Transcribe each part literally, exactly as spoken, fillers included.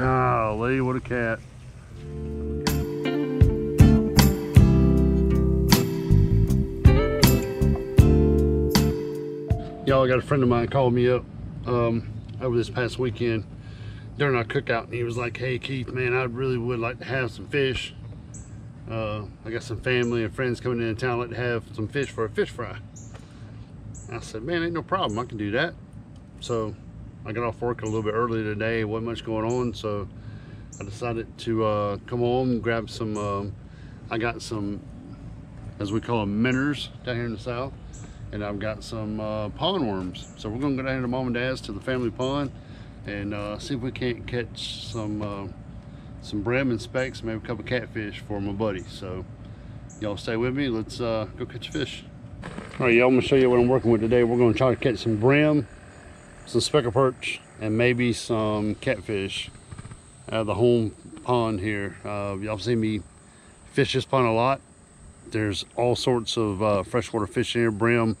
Golly, what a cat. Y'all, I got a friend of mine called me up um, over this past weekend during our cookout, and he was like, hey Keith, man, I really would like to have some fish. Uh, I got some family and friends coming in town, like to have some fish for a fish fry. And I said, man, ain't no problem, I can do that. So I got off work a little bit early today, wasn't much going on, so I decided to uh, come home, grab some, um, I got some, as we call them, minnows down here in the south, and I've got some uh, pond worms. So we're gonna go down here to Mom and Dad's, to the family pond, and uh, see if we can't catch some uh, some brim and specks, maybe a couple catfish for my buddy. So y'all stay with me, let's uh, go catch a fish. All right, y'all, I'm gonna show you what I'm working with today. We're gonna try to catch some brim, some speckled perch, and maybe some catfish out of the home pond here. Uh, y'all seen me fish this pond a lot. There's all sorts of uh, freshwater fish in here: brim,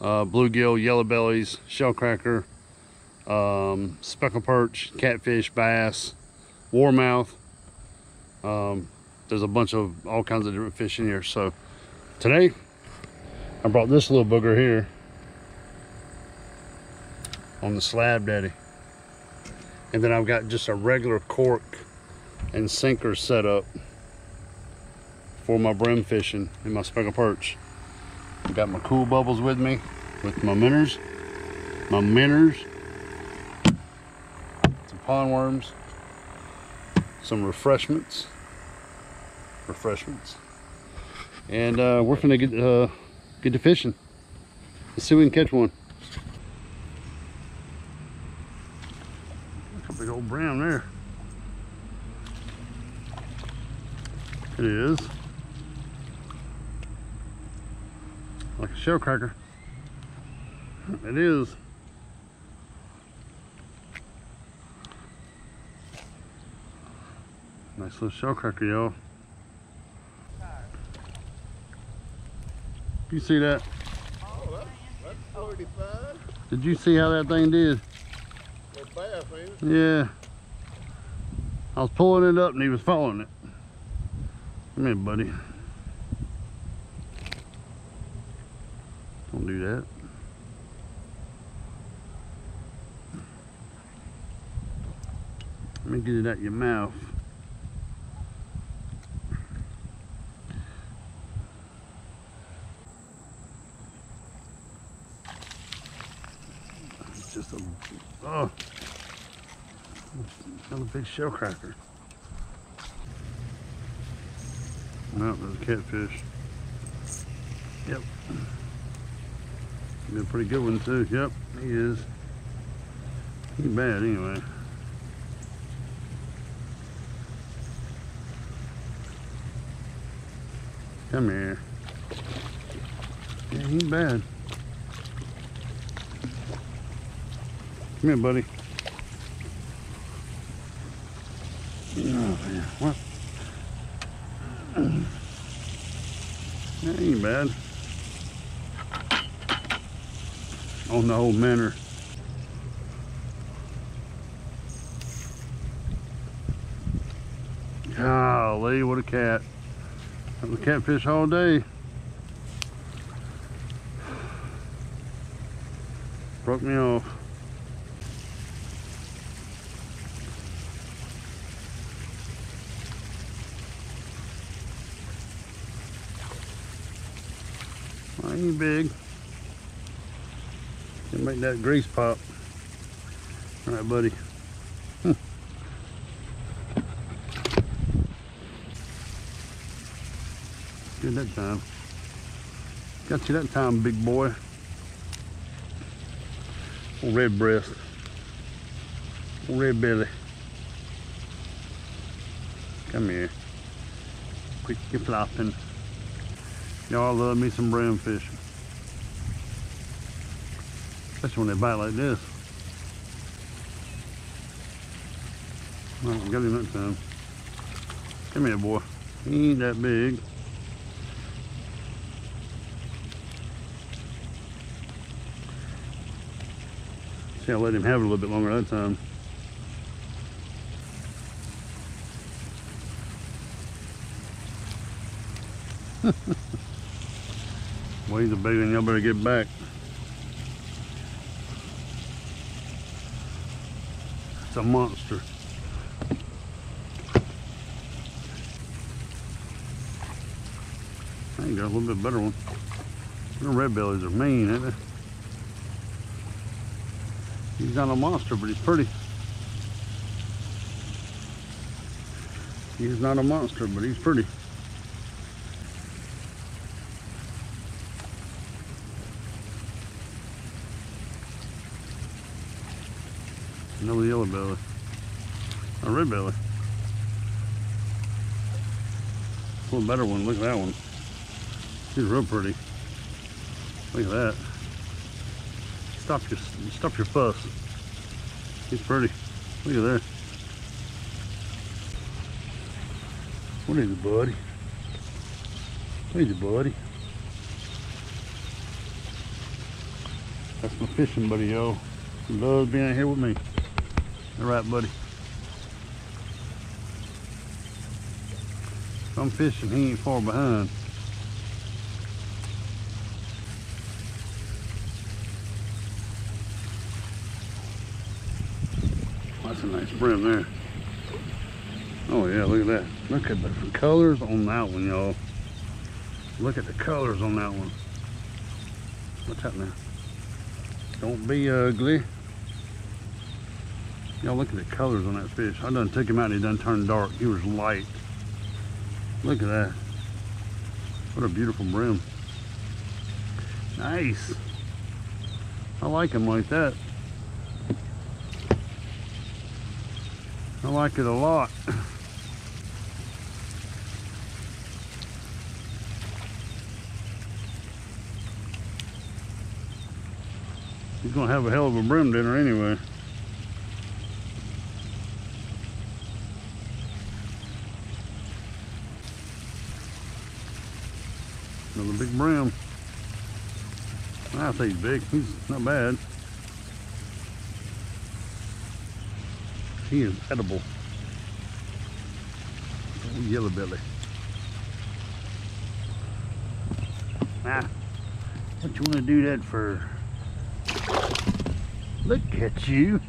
uh, bluegill, yellow bellies, shellcracker, um, speckled perch, catfish, bass, warmouth. Um, there's a bunch of all kinds of different fish in here. So today I brought this little booger here on the slab daddy, and then I've got just a regular cork and sinker set up for my brim fishing and my speckled perch. I've got my cool bubbles with me, with my minnows, my minnows, some pond worms, some refreshments, refreshments, and uh, we're gonna get uh, get to fishing. Let's see if we can catch one. That's a big old brown there. It is. Like a shellcracker. It is. Nice little shellcracker, y'all. You see that? Oh, that's, that's forty-five. Did you see how that thing did? It's fast, ain't it? Yeah. I was pulling it up and he was following it. Come here, buddy. Don't do that. Let me get it out your mouth. It's just a, oh, another big shellcracker. No, there's a catfish. Yep. Been a pretty good one too. Yep, he is. He ain't bad anyway. Come here. Yeah, he ain't bad. Come here, buddy. Oh man, what? That ain't bad. On the old manor. Golly, what a cat. That was catfish all day. Broke me off. Well, ain't big. Can make that grease pop. All right, buddy. Hm. Good that time. Got you that time, big boy. Old red breast. Old red belly. Come here. Quick, you're flopping. Y'all love me some brim fishing. Especially when they bite like this. Well, I got him that time. Come here, boy. He ain't that big. See, I let him have it a little bit longer that time. Waves are big and y'all better get back. It's a monster. I think got a little bit better one. The red bellies are mean, ain't they? He's not a monster, but he's pretty. He's not a monster, but he's pretty. Another yellow belly. A red belly. A little better one. Look at that one. He's real pretty. Look at that. Stop your, stop your fuss. He's pretty. Look at that. What is it, buddy? What is it, buddy? That's my fishing buddy, yo. He loves being out here with me. All right, buddy. If I'm fishing, he ain't far behind. That's a nice brim there. Oh yeah, look at that. Look at the colors on that one, y'all. Look at the colors on that one. What's happening? Don't be ugly. Y'all look at the colors on that fish. I done took him out and he done turned dark. He was light. Look at that. What a beautiful brim. Nice. I like him like that. I like it a lot. He's gonna have a hell of a brim dinner anyway. Another big brim. I say he's big, he's not bad. He is edible. Oh, yellow belly. Ah, what you want to do that for? Look at you,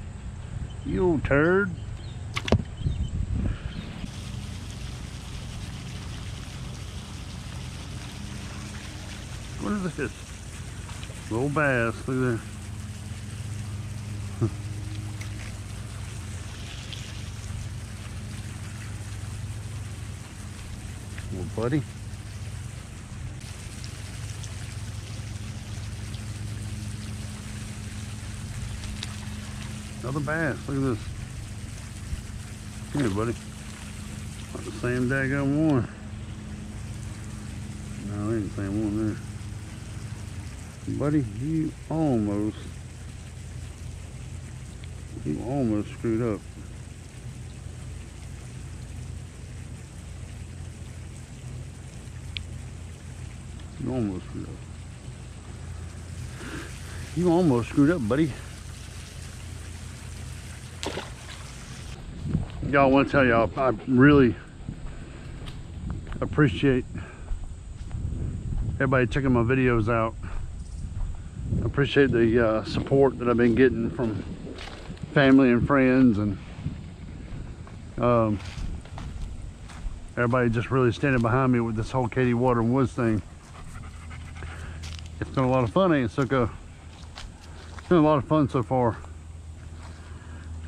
you old turd. What is this? Little bass, look at that. Buddy, another bass. Look at this. Come here, buddy. Not the same daggone one. No, ain't the same one there, buddy. You almost, you almost screwed up. You almost screwed up. You almost screwed up, buddy. Y'all, want to tell y'all, I really appreciate everybody checking my videos out. I appreciate the uh, support that I've been getting from family and friends, and um, everybody just really standing behind me with this whole K D's Water and Woods thing. It's been a lot of fun, ain't it, Sucko? It's been a lot of fun so far.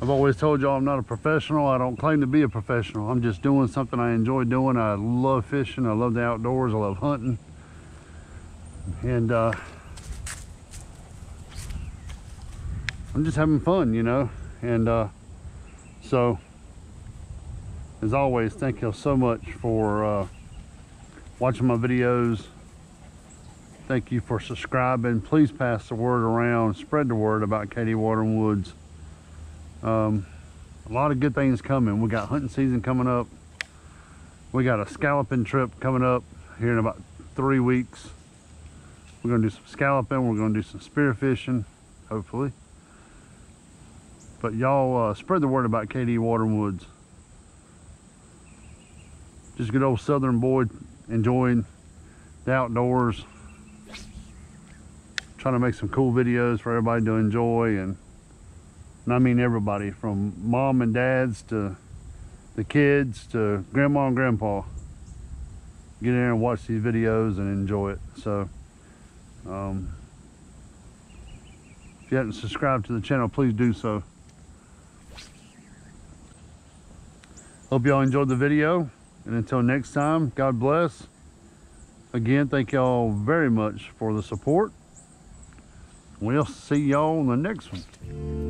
I've always told y'all I'm not a professional. I don't claim to be a professional. I'm just doing something I enjoy doing. I love fishing. I love the outdoors. I love hunting. And uh, I'm just having fun, you know? And uh, so, as always, thank y'all so much for uh, watching my videos. Thank you for subscribing. Please pass the word around, spread the word about K D's Water and Woods. Um, a lot of good things coming. We got hunting season coming up. We got a scalloping trip coming up here in about three weeks. We're gonna do some scalloping. We're gonna do some spearfishing, hopefully. But y'all uh, spread the word about K D's Water and Woods. Just good old Southern boy enjoying the outdoors, trying to make some cool videos for everybody to enjoy. And, and I mean everybody, from mom and dads to the kids to grandma and grandpa. Get in there and watch these videos and enjoy it. So um, if you haven't subscribed to the channel, please do so. Hope y'all enjoyed the video, and until next time, God bless. Again, thank y'all very much for the support. We'll see y'all in the next one.